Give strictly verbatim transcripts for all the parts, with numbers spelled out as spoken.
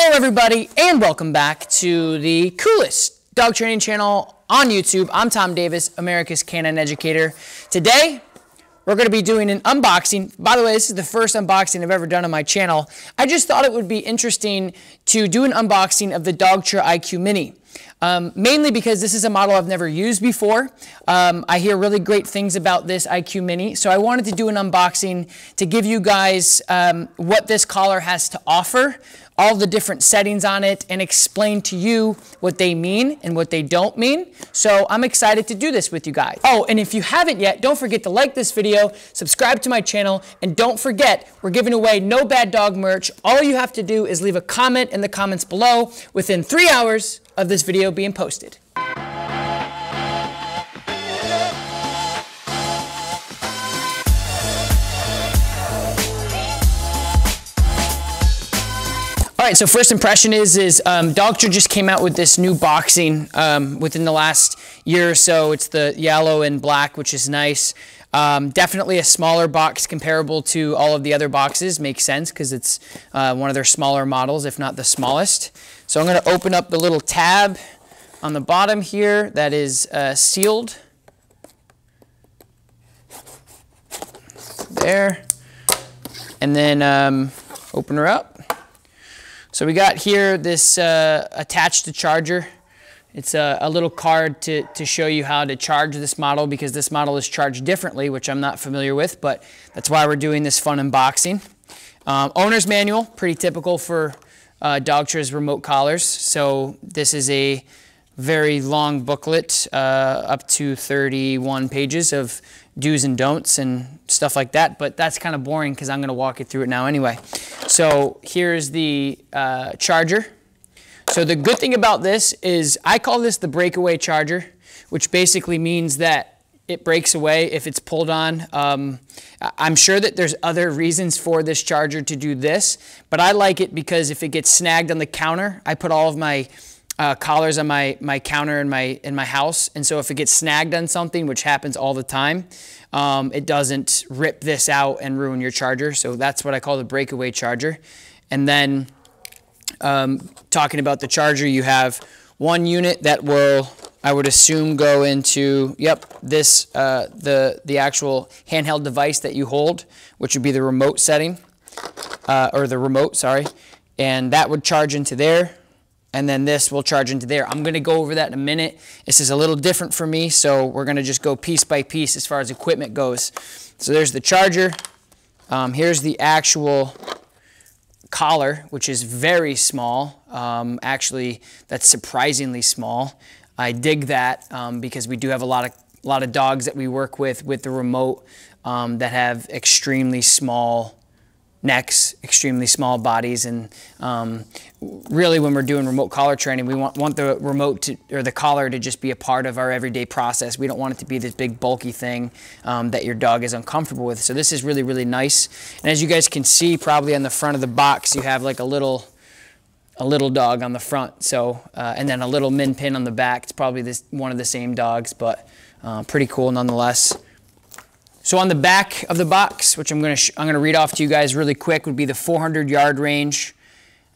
Hello everybody, and welcome back to the coolest dog training channel on YouTube. I'm Tom Davis, America's Canine Educator. Today, we're gonna be doing an unboxing. By the way, this is the first unboxing I've ever done on my channel. I just thought it would be interesting to do an unboxing of the Dogtra I Q Mini. Um, mainly because this is a model I've never used before. Um, I hear really great things about this I Q Mini. So I wanted to do an unboxing to give you guys um, what this collar has to offer, all the different settings on it, and explain to you what they mean and what they don't mean. So I'm excited to do this with you guys. Oh, and if you haven't yet, don't forget to like this video, subscribe to my channel, and don't forget, we're giving away No Bad Dog merch. All you have to do is leave a comment in the comments below within three hours of this video being posted. All right, so first impression is, is um, Dogtra just came out with this new boxing um, within the last year or so. It's the yellow and black, which is nice. Um, definitely a smaller box comparable to all of the other boxes. Makes sense because it's uh, one of their smaller models, if not the smallest. So I'm going to open up the little tab on the bottom here that is uh, sealed. There. And then um, open her up. So we got here this uh, attached to charger. It's a, a little card to, to show you how to charge this model, because this model is charged differently, which I'm not familiar with, but that's why we're doing this fun unboxing. Um, owner's manual, pretty typical for uh, Dogtra's remote collars. So this is a very long booklet, uh, up to thirty-one pages of do's and don'ts and stuff like that, but that's kind of boring because I'm going to walk you through it now anyway. So here's the uh, charger. So the good thing about this is I call this the breakaway charger, which basically means that it breaks away if it's pulled on. Um, I'm sure that there's other reasons for this charger to do this, but I like it because if it gets snagged on the counter, I put all of my Uh, collars on my my counter in my in my house, and so if it gets snagged on something, which happens all the time, um, it doesn't rip this out and ruin your charger. So that's what I call the breakaway charger. And then um, talking about the charger, you have one unit that will, I would assume, go into yep this uh, the the actual handheld device that you hold, which would be the remote setting uh, or the remote, sorry, and that would charge into there. And then this will charge into there. I'm gonna go over that in a minute. This is a little different for me, so we're gonna just go piece by piece as far as equipment goes. So there's the charger. Um, here's the actual collar, which is very small. Um, actually, that's surprisingly small. I dig that um, because we do have a lot of a lot of dogs that we work with with the remote um, that have extremely small necks, extremely small bodies, and um, really when we're doing remote collar training, we want, want the remote to, or the collar to just be a part of our everyday process. We don't want it to be this big bulky thing um, that your dog is uncomfortable with. So this is really, really nice. And as you guys can see, probably on the front of the box, you have like a little a little dog on the front, so uh, and then a little min pin on the back. It's probably this one of the same dogs, but uh, pretty cool nonetheless. So on the back of the box, which I'm gonna sh I'm gonna read off to you guys really quick, would be the four hundred yard range,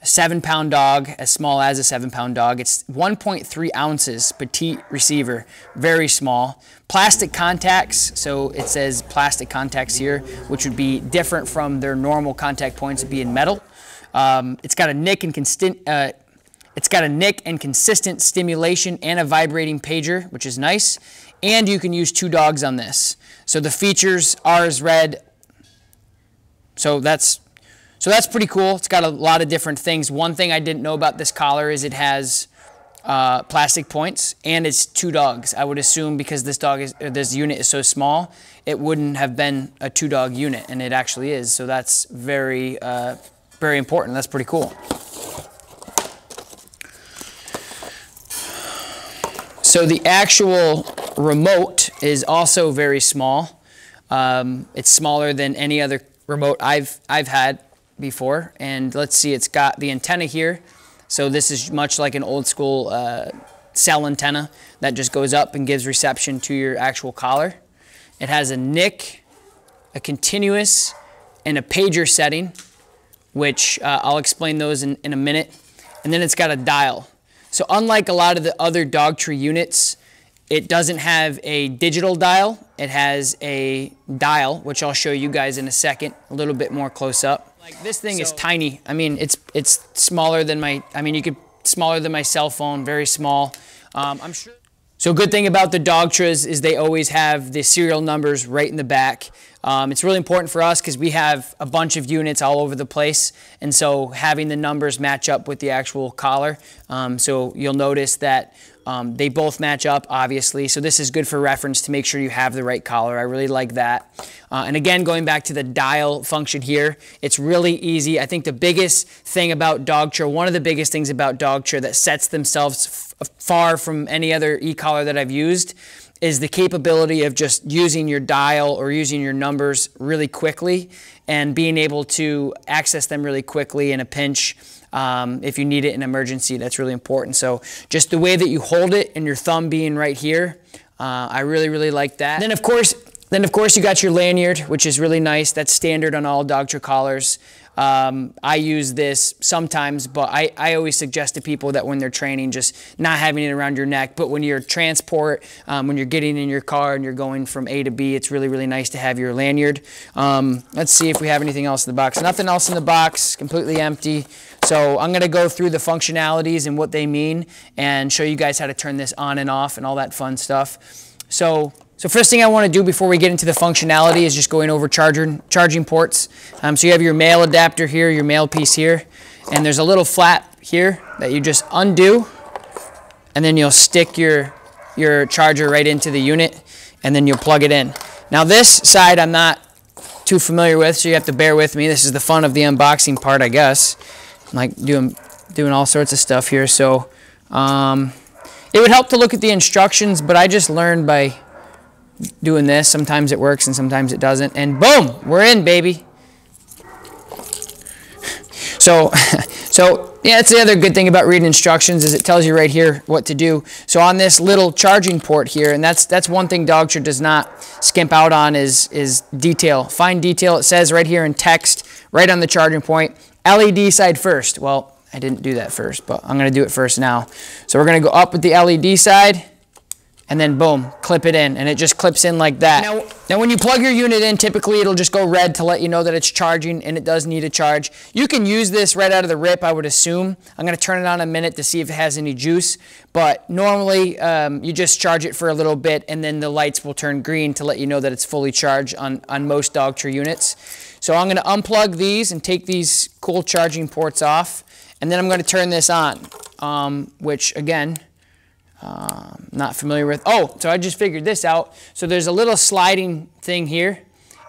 a seven pound dog, as small as a seven pound dog. It's one point three ounces, petite receiver, very small. Plastic contacts, so it says plastic contacts here, which would be different from their normal contact points, it'd be in metal. Um, it's got a nick and constant. Uh, It's got a nick and consistent stimulation and a vibrating pager, which is nice. And you can use two dogs on this. So the features are as read. So that's so that's pretty cool. It's got a lot of different things. One thing I didn't know about this collar is it has uh, plastic points and it's two dogs. I would assume because this dog is or this unit is so small, it wouldn't have been a two dog unit, and it actually is. So that's very uh, very important. That's pretty cool. So the actual remote is also very small. Um, it's smaller than any other remote I've, I've had before. And let's see, it's got the antenna here. So this is much like an old school uh, cell antenna that just goes up and gives reception to your actual collar. It has a nick, a continuous, and a pager setting, which uh, I'll explain those in, in a minute. and then it's got a dial. So unlike a lot of the other Dogtra units, it doesn't have a digital dial. It has a dial, which I'll show you guys in a second, a little bit more close up. Like this thing so, is tiny. I mean, it's it's smaller than my, I mean, you could, smaller than my cell phone, very small. Um, I'm sure. So good thing about the Dogtras is they always have the serial numbers right in the back. Um, it's really important for us because we have a bunch of units all over the place, and so having the numbers match up with the actual collar. Um, so you'll notice that um, they both match up, obviously. So this is good for reference to make sure you have the right collar. I really like that. Uh, and again, going back to the dial function here, it's really easy. I think the biggest thing about Dogtra, one of the biggest things about Dogtra that sets themselves far from any other e-collar that I've used is the capability of just using your dial or using your numbers really quickly and being able to access them really quickly in a pinch um, if you need it in emergency. That's really important. So just the way that you hold it and your thumb being right here, uh, I really, really like that. And then of course, then of course you got your lanyard, which is really nice. That's standard on all Dogtra collars. Um, I use this sometimes, but I, I always suggest to people that when they're training, just not having it around your neck. But when you're transport, um, when you're getting in your car and you're going from A to B, it's really, really nice to have your lanyard. Um, let's see if we have anything else in the box. Nothing else in the box, completely empty. So I'm going to go through the functionalities and what they mean and show you guys how to turn this on and off and all that fun stuff. So So first thing I want to do before we get into the functionality is just going over charger, charging ports. Um, so you have your male adapter here, your male piece here, and there's a little flap here that you just undo, and then you'll stick your, your charger right into the unit, and then you'll plug it in. Now this side I'm not too familiar with, so you have to bear with me. This is the fun of the unboxing part, I guess. I'm like doing, doing all sorts of stuff here. So um, it would help to look at the instructions, but I just learned by doing this. Sometimes it works and sometimes it doesn't, and boom, we're in, baby. So so yeah, that's the other good thing about reading instructions is it tells you right here what to do. So on this little charging port here, and that's that's one thing Dogtra does not skimp out on is is detail. Fine detail. It says right here in text right on the charging point, L E D side first. Well, I didn't do that first, but I'm gonna do it first now. So we're gonna go up with the L E D side, and then boom, clip it in, and it just clips in like that. Now, now when you plug your unit in, typically it'll just go red to let you know that it's charging, and it does need a charge. You can use this right out of the rip, I would assume. I'm gonna turn it on in a minute to see if it has any juice, but normally um, you just charge it for a little bit, and then the lights will turn green to let you know that it's fully charged on, on most Dogtra units. So I'm gonna unplug these and take these cool charging ports off, and then I'm gonna turn this on, um, which again, Um, not familiar with. Oh, so I just figured this out. So there's a little sliding thing here,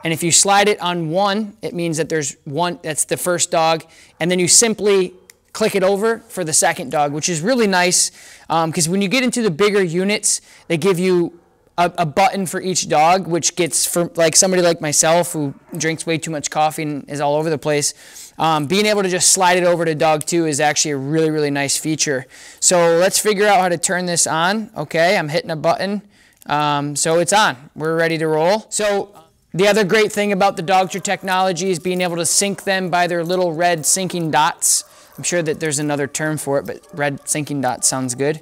and if you slide it on one, it means that there's one, that's the first dog, and then you simply click it over for the second dog, which is really nice because um, when you get into the bigger units, they give you a, a button for each dog, which gets, for like somebody like myself who drinks way too much coffee and is all over the place, um, being able to just slide it over to dog two is actually a really, really nice feature. So let's figure out how to turn this on. Okay, I'm hitting a button. Um, so it's on. We're ready to roll. So the other great thing about the Dogtra technology is being able to sync them by their little red syncing dots. I'm sure that there's another term for it, but red syncing dot sounds good.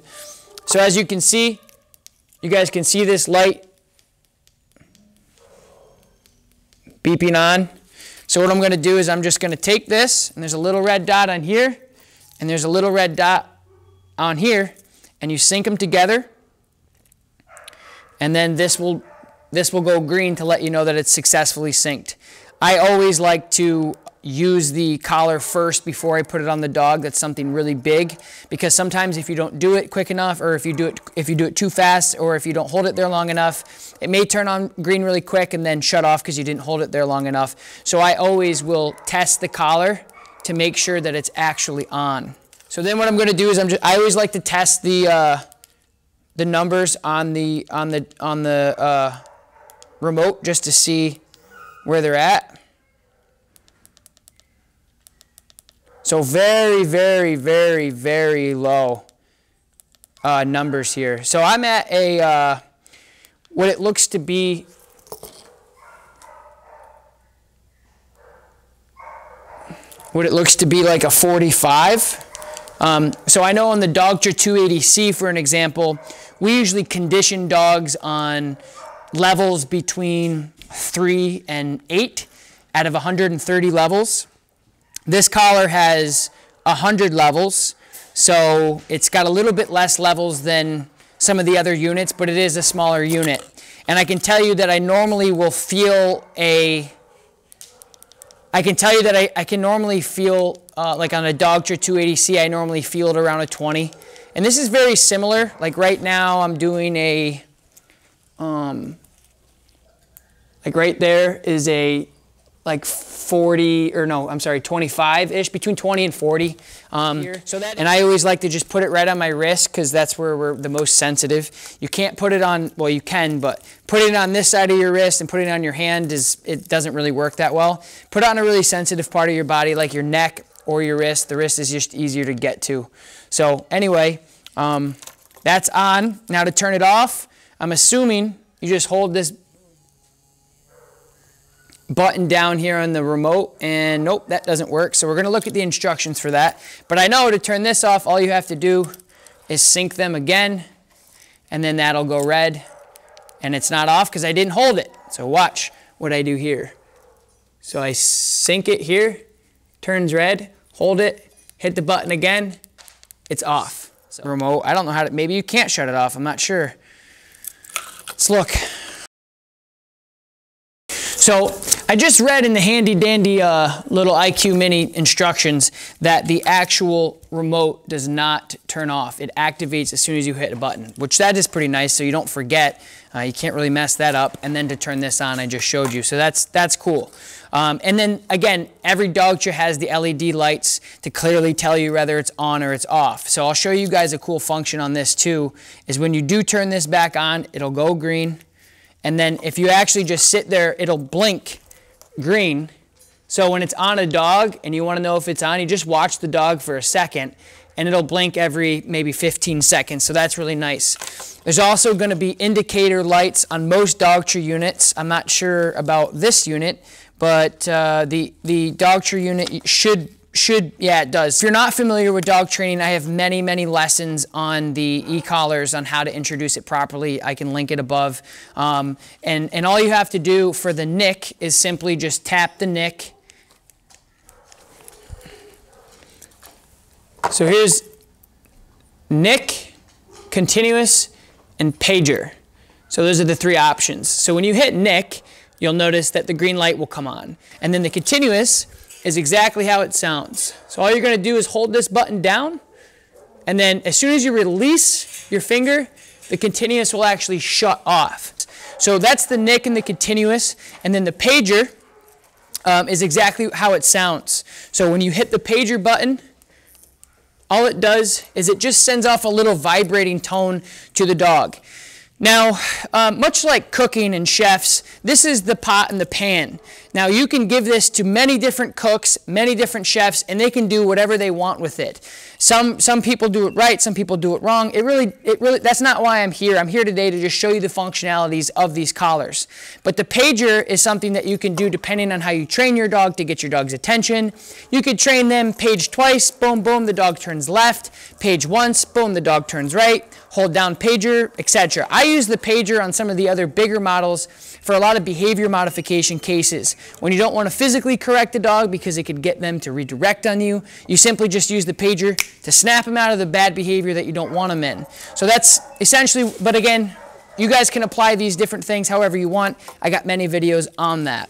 So as you can see, you guys can see this light beeping on. So what I'm going to do is I'm just going to take this, and there's a little red dot on here, and there's a little red dot on here, and you sync them together, and then this will this will go green to let you know that it's successfully synced. I always like to use the collar first before I put it on the dog. That's something really big, because sometimes if you don't do it quick enough, or if you do it if you do it too fast, or if you don't hold it there long enough, it may turn on green really quick and then shut off because you didn't hold it there long enough. So I always will test the collar to make sure that it's actually on. So then what I'm going to do is I'm just I always like to test the uh, the numbers on the on the on the uh, remote just to see where they're at. So very, very, very, very low uh, numbers here. So I'm at a, uh, what it looks to be, what it looks to be like a forty-five. Um, so I know on the Dogtra two eighty C, for an example, we usually condition dogs on levels between three and eight out of one hundred thirty levels. This collar has one hundred levels, so it's got a little bit less levels than some of the other units, but it is a smaller unit. And I can tell you that I normally will feel a, I can tell you that I, I can normally feel, uh, like on a Dogtra two eighty C, I normally feel it around a twenty. And this is very similar. Like right now I'm doing a, um, like right there is a, like forty, or no, I'm sorry, twenty-five-ish, between twenty and forty. Um, so that and I always like to just put it right on my wrist because that's where we're the most sensitive. You can't put it on, well you can, but putting it on this side of your wrist and putting it on your hand, is it doesn't really work that well. Put it on a really sensitive part of your body like your neck or your wrist. The wrist is just easier to get to. So anyway, um, that's on. Now to turn it off, I'm assuming you just hold this button down here on the remote, and nope, that doesn't work. So we're going to look at the instructions for that. But I know to turn this off, all you have to do is sync them again, and then that'll go red. And it's not off because I didn't hold it. So watch what I do here. So I sync it here, turns red, hold it, hit the button again, it's off. So remote, I don't know how to, maybe you can't shut it off, I'm not sure. Let's look. So I just read in the handy dandy uh, little I Q Mini instructions that the actual remote does not turn off. It activates as soon as you hit a button, which that is pretty nice so you don't forget. Uh, you can't really mess that up. And then to turn this on, I just showed you. So that's, that's cool. Um, and then again, every Dogtra has the L E D lights to clearly tell you whether it's on or it's off. So I'll show you guys a cool function on this too, is when you do turn this back on, it'll go green. And then if you actually just sit there, it'll blink green. So when it's on a dog and you want to know if it's on, you just watch the dog for a second and it'll blink every maybe fifteen seconds. So that's really nice. There's also going to be indicator lights on most Dogtra units. I'm not sure about this unit, but uh, the, the Dogtra unit should Should, yeah, it does. If you're not familiar with dog training, I have many, many lessons on the e-collars on how to introduce it properly. I can link it above. Um, and, and all you have to do for the nick is simply just tap the nick. So here's nick, continuous, and pager. So those are the three options. So when you hit nick, you'll notice that the green light will come on. And then the continuous is exactly how it sounds. So all you're gonna do is hold this button down, and then as soon as you release your finger, the continuous will actually shut off. So that's the nick and the continuous, and then the pager um, is exactly how it sounds. So when you hit the pager button, all it does is it just sends off a little vibrating tone to the dog. Now, um, much like cooking and chefs, this is the pot and the pan. Now, you can give this to many different cooks, many different chefs, and they can do whatever they want with it. Some, some people do it right, some people do it wrong. It really, it really, that's not why I'm here. I'm here today to just show you the functionalities of these collars. But the pager is something that you can do depending on how you train your dog to get your dog's attention. You could train them, page twice, boom, boom, the dog turns left. Page once, boom, the dog turns right. Hold down pager, et cetera. I use the pager on some of the other bigger models for a lot of behavior modification cases. When you don't want to physically correct the dog because it could get them to redirect on you, you simply just use the pager to snap them out of the bad behavior that you don't want them in. So that's essentially, but again, you guys can apply these different things however you want. I got many videos on that.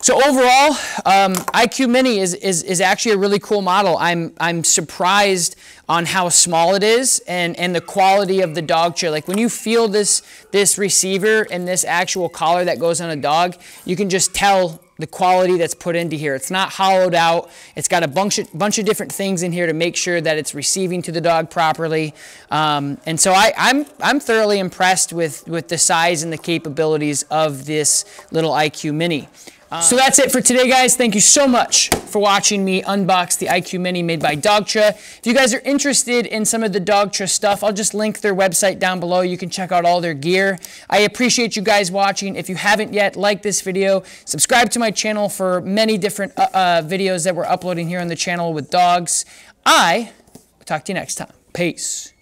So overall, um, I Q Mini is, is, is actually a really cool model. I'm, I'm surprised on how small it is and, and the quality of the Dogtra. Like when you feel this, this receiver and this actual collar that goes on a dog, you can just tell the quality that's put into here. It's not hollowed out. It's got a bunch of, bunch of different things in here to make sure that it's receiving to the dog properly. Um, and so I, I'm, I'm thoroughly impressed with, with the size and the capabilities of this little I Q Mini. Um, so that's it for today, guys. Thank you so much for watching me unbox the I Q Mini made by Dogtra. If you guys are interested in some of the Dogtra stuff, I'll just link their website down below. You can check out all their gear. I appreciate you guys watching. If you haven't yet, like this video. Subscribe to my channel for many different uh, uh, videos that we're uploading here on the channel with dogs. I Talk to you next time. Peace.